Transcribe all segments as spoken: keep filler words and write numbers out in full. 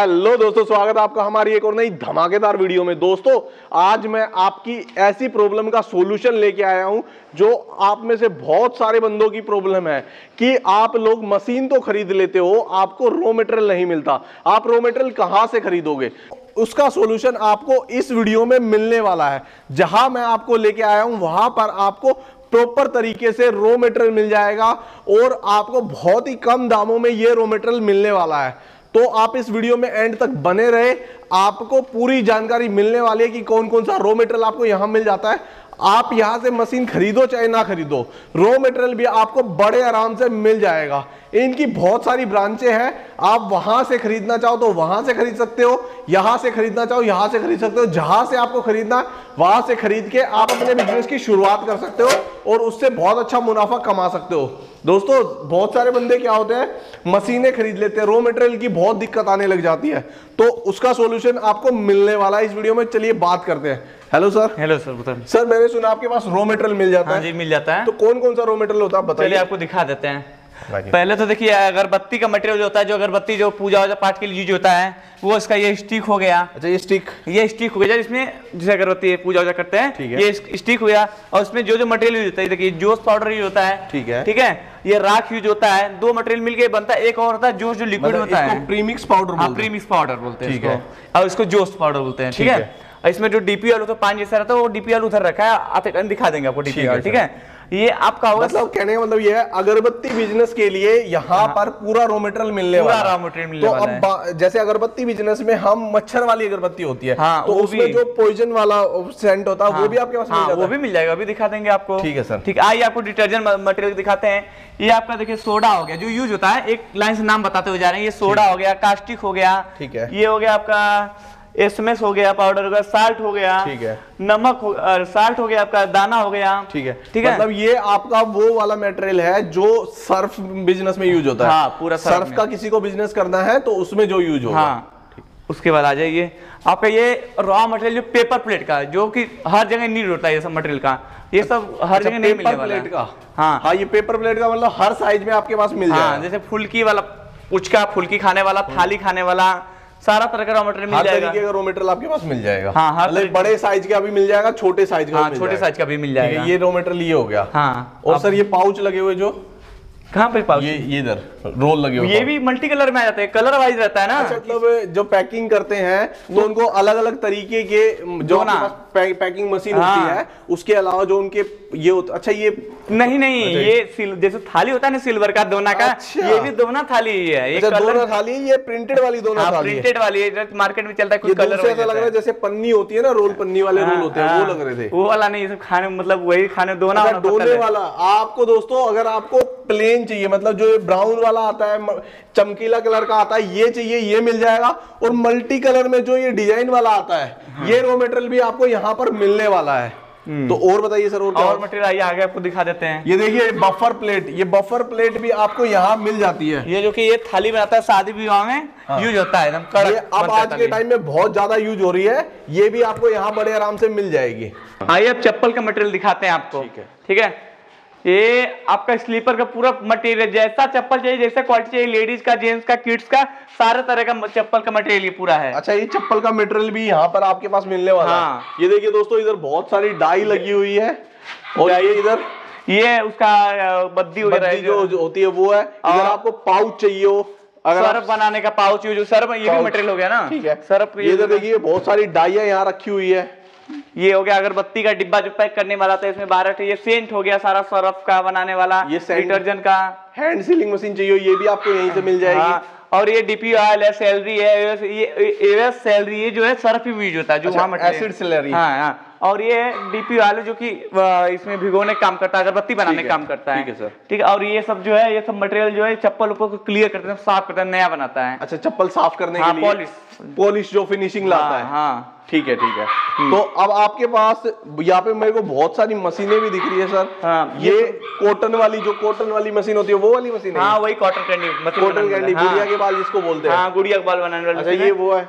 Hello दोस्तों, स्वागत है आपका हमारी एक और नई धमाकेदार वीडियो में। दोस्तों आज मैं आपकी ऐसी प्रॉब्लम का सॉल्यूशन लेके आया हूं जो आप में से बहुत सारे बंदों की प्रॉब्लम है कि आप लोग मशीन तो खरीद लेते हो, आपको रॉ मटेरियल नहीं मिलता। आप रॉ मटेरियल कहां से खरीदोगे, उसका सॉल्यूशन आपको इस वीडियो में मिलने वाला है। जहां मैं आपको लेके आया हूं वहां पर आपको प्रॉपर तरीके से रॉ मटेरियल मिल जाएगा और आपको बहुत ही कम दामों में ये रॉ मटेरियल मिलने वाला है। तो आप इस वीडियो में एंड तक बने रहे, आपको पूरी जानकारी मिलने वाली है कि कौन कौन सा रॉ मटेरियल आपको यहां मिल जाता है। आप यहां से मशीन खरीदो चाहे ना खरीदो, रॉ मटेरियल भी आपको बड़े आराम से मिल जाएगा। इनकी बहुत सारी ब्रांचें हैं, आप वहां से खरीदना चाहो तो वहां से खरीद सकते हो, यहां से खरीदना चाहो यहां से खरीद सकते हो। जहां से आपको खरीदना वहां से खरीद के आप अपने बिजनेस की शुरुआत कर सकते हो और उससे बहुत अच्छा मुनाफा कमा सकते हो। दोस्तों बहुत सारे बंदे क्या होते हैं, मशीनें खरीद लेते हैं, रॉ मटेरियल की बहुत दिक्कत आने लग जाती है, तो उसका सॉल्यूशन आपको मिलने वाला है इस वीडियो में। चलिए बात करते हैं। Hello sir. Hello sir. Sir मैंने सुना आपके पास रॉ मटेरियल मिल जाता है। हाँ जी मिल जाता है। तो कौन कौन सा रॉ मटेरियल होता है बताइए, आपको दिखा देते हैं। पहले तो देखिए अगरबत्ती का मटेरियल जो होता है, जो अगरबत्ती जो पूजा पाठ के लिए यूज होता है, वो इसका ये स्टिक हो गया। अच्छा ये स्टिक, ये स्टिक हो गया जिसमें जैसे अगरबत्ती पूजा वूजा करते हैं, है। ये स्टिक हो गया। और उसमें जो जो मटेरियल यूज होता है, देखिए जोश पाउडर यूज होता है, ठीक है ठीक है, ये राख यूज होता है। दो मटेरियल मिलके बनता है एक और होता है जोश, जो लिक्विड होता है प्रीमिक्स पाउडर, प्रीमिक्स पाउडर बोलते हैं और इसको जोश पाउडर बोलते हैं। ठीक है, इसमें जो डीपीआर तो पानी जैसा रहता है वो डीपीआर उधर रखा है, आप एक दिखा देंगे आपको डीपीआर। ठीक है, ये आपका होगा। मतलब कहने का मतलब ये है अगरबत्ती बिजनेस के लिए यहाँ पर पूरा रॉ मटेरियल मिलने वाला है। पूरा रॉ मटेरियल मिलने वाला है। तो अब जैसे अगरबत्ती बिजनेस में हम मच्छर वाली अगरबत्ती होती है, हाँ, तो उसमें जो पॉइजन वाला सेंट होता है, हाँ, वो भी आपके पास मिल जाता है। वो भी मिल जाएगा, अभी दिखा देंगे आपको। ठीक है सर। ठीक, आइए आपको डिटर्जेंट मटेरियल दिखाते हैं। ये आपका देखिए सोडा हो गया जो यूज होता है, एक लाइन से नाम बताते हुए जा रहे हैं। ये सोडा हो गया, कास्टिक हो गया, ठीक है, ये हो गया आपका एसएमएस हो गया, पाउडर हो गया, साल्ट हो गया, ठीक है, नमक हो, साल्ट हो गया, आपका दाना हो गया, ठीक है ठीक है। मतलब ये आपका वो वाला मटेरियल है जो सर्फ बिजनेस में यूज होता है। हाँ, पूरा सर्फ, सर्फ का किसी को बिजनेस करना है तो उसमें जो यूज होगा। हाँ, उसके बाद आ जाइए आपका ये रॉ मटेरियल जो पेपर प्लेट का, जो कि हर जगह नीड होता है ये सब मटेरियल का। ये सब हर जगह नहीं मिलने वाला है। हाँ हाँ, ये पेपर प्लेट का मतलब हर साइज में आपके पास मिल जाएगा। जैसे फुल्की वाला, पुचका फुल्की खाने वाला, थाली खाने वाला, सारा तरह का रॉ मटेरियल मिल जाएगा। हर तरीके का रॉ मटेरियल आपके पास मिल जाएगा। हाँ, हर मतलब बड़े साइज का भी मिल जाएगा, छोटे साइज का, हाँ, छोटे साइज का भी मिल जाएगा। ये रॉ मटेरियल ये हो गया। हाँ, और सर ये पाउच लगे हुए जो कहाँ पे पाउच, ये ये इधर रोल लगे हुए, ये भी मल्टी कलर में आ जाते हैं, कलर वाइज रहता है ना। अच्छा मतलब जो पैकिंग करते हैं तो उनको अलग अलग तरीके के जो ना पैकिंग मशीन होती है, उसके अलावा जो उनके ये होता। अच्छा ये नहीं नहीं, ये जैसे थाली होता है ना सिल्वर का दोना का, ये भी दोना थाली है। ये दोना थाली, ये प्रिंटेड वाली दोना थाली, प्रिंटेड वाली मार्केट में चलता है। कुछ कलर ऐसा लग रहा है जैसे पन्नी होती है ना, रोल पन्नी वाले रोल होते हैं, वो लग रहे थे। वो वाला नहीं, सब खाने मतलब वही खाने दोना वाला। आपको दोस्तों अगर आपको प्लेन चाहिए, मतलब जो ब्राउन वाला आता है, चमकीला कलर का आता है, ये चाहिए, ये मिल जाएगा। और मल्टी कलर में जो ये डिजाइन वाला आता है, हाँ। ये रॉ मटेरियल भी आपको यहाँ पर मिलने वाला है। तो और बताइए सर, और, और मटेरियल आइए आगे आपको दिखा देते हैं। ये देखिए बफर प्लेट, ये बफर प्लेट भी आपको यहाँ मिल जाती है, ये जो कि ये थाली में आता है, शादी विवाह में यूज होता है एकदम कड़क। अब आज के टाइम में बहुत ज्यादा यूज हो रही है, ये भी आपको यहाँ बड़े आराम से मिल जाएगी। आइए अब चप्पल का मटेरियल दिखाते हैं आपको। ठीक है, ये आपका स्लीपर का पूरा मटेरियल, जैसा चप्पल चाहिए, जैसा क्वालिटी चाहिए, लेडीज का, जेंट्स का, किड्स का, सारे तरह का चप्पल का मटेरियल ये पूरा है। अच्छा ये चप्पल का मटेरियल भी यहाँ पर आपके पास मिलने वाला है। हाँ। ये देखिए दोस्तों, इधर बहुत सारी डाई लगी हुई है और ये इधर ये उसका बद्दी वगैरह जो, जो होती है वो है। अगर आपको पाउच चाहिए हो, अगर सरफ बनाने का पाउच यूज, सरफ ये भी मटेरियल हो गया ना, ठीक है सरफ। इधर देखिए बहुत सारी डाइया यहाँ रखी हुई है। ये हो गया अगरबत्ती का डिब्बा जो पैक करने वाला था, इसमें बारह ये सेंट हो गया, सारा सरफ का बनाने वाला, ये डिटर्जेंट का, हैंड सीलिंग मशीन चाहिए ये भी आपको यहीं से मिल जाएगी। हाँ। और ये डीपी ऑयल है, सैलरी है, ये सैलरी है जो है सरफ भी यूज होता है जो। अच्छा, एसिड सैलरी। हाँ हाँ, और ये डीपी ऑयल जो कि इसमें भिगोने काम करता है, अगरबत्ती बनाने काम करता है। ठीक है सर, ठीक है। और ये सब जो है, ये सब मटेरियल जो है चप्पल को क्लियर करते हैं, साफ करते हैं, नया बनाता है। अच्छा चप्पल साफ करने के लिए पॉलिश, पॉलिश जो फिनिशिंग लाता है। हाँ ठीक है ठीक है। तो अब आपके पास यहाँ पे मेरे को बहुत सारी मशीनें भी दिख रही है सर। हाँ, ये कॉटन वाली, जो कॉटन वाली मशीन होती है वो वाली मशीन है। हाँ वही कॉटन कैंडी, कॉटन कैंडी गुड़िया के बाल जिसको बोलते हैं। हाँ गुड़िया के बाल बनाने वाली। अच्छा ये वो है,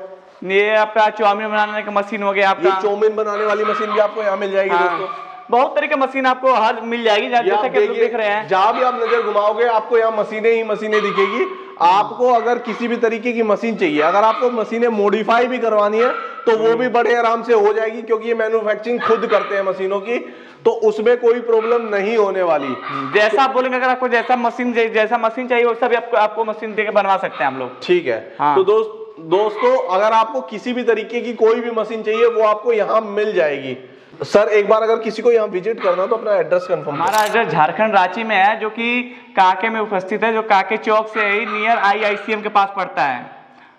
ये आपका चौमिन बनाने का मशीन हो गया आपका। ये चौमिन बनाने वाली मशीन भी आपको यहाँ मिल जाएगी। हाँ। दोस्तों बहुत तरीके मशीन आपको हर मिल जाएगी, जैसे कि आप देख रहे हैं। जहाँ भी आप नजर घुमाओगे आपको यहाँ मशीनें ही मशीनें दिखेगी। आपको अगर किसी भी तरीके की मशीन चाहिए, अगर आपको मशीनें मॉडिफाई भी करवानी है तो वो भी बड़े आराम से हो जाएगी, क्योंकि ये मैन्युफैक्चरिंग खुद करते हैं मशीनों की, तो उसमें कोई प्रॉब्लम नहीं होने वाली। जैसा तो, आप बोलेंगे अगर आपको जैसा मशीन जैसा मशीन चाहिए वैसा भी आपको आपको मशीन देके बनवा सकते हैं हम लोग। ठीक है, हाँ। तो दोस्त दोस्तों अगर आपको किसी भी तरीके की कोई भी मशीन चाहिए वो आपको यहाँ मिल जाएगी। सर एक बार अगर किसी को यहाँ विजिट करना तो अपना एड्रेस कंफर्म। हमारा एड्रेस झारखंड रांची में है, जो कि काके में उपस्थित है, जो काके चौक से ही नियर आईआईसीएम के पास पड़ता है।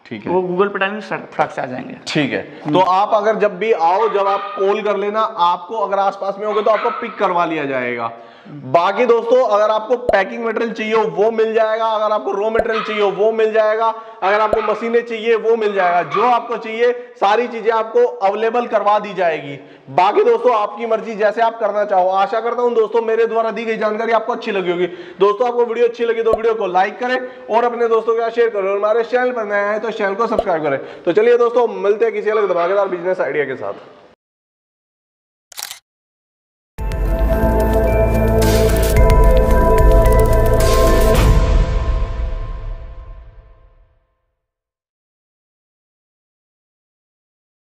ठीक है, वो गूगल पे डालेंगे फटाक से आ जाएंगे। ठीक है, तो आप अगर जब भी आओ, जब आप कॉल कर लेना, आपको अगर आसपास में होगे तो आपको पिक करवा लिया जाएगा। बाकी दोस्तों अगर आपको पैकिंग मटेरियल चाहिए हो वो मिल जाएगा, अगर आपको रॉ मटेरियल चाहिए हो वो मिल जाएगा, अगर आपको मशीनें चाहिए वो मिल जाएगा, जो आपको चाहिए सारी चीजें आपको अवेलेबल करवा दी जाएगी। बाकी दोस्तों आपकी मर्जी, जैसे आप करना चाहो। आशा करता हूं दोस्तों मेरे द्वारा दी गई जानकारी आपको अच्छी लगी होगी। दोस्तों आपको वीडियो अच्छी लगी तो वीडियो को लाइक करें और अपने दोस्तों के साथ शेयर करें, और हमारे चैनल पर नया है तो चैनल को सब्सक्राइब करें। तो चलिए दोस्तों मिलते हैं किसी अलग धमाकेदार बिजनेस आइडिया के साथ।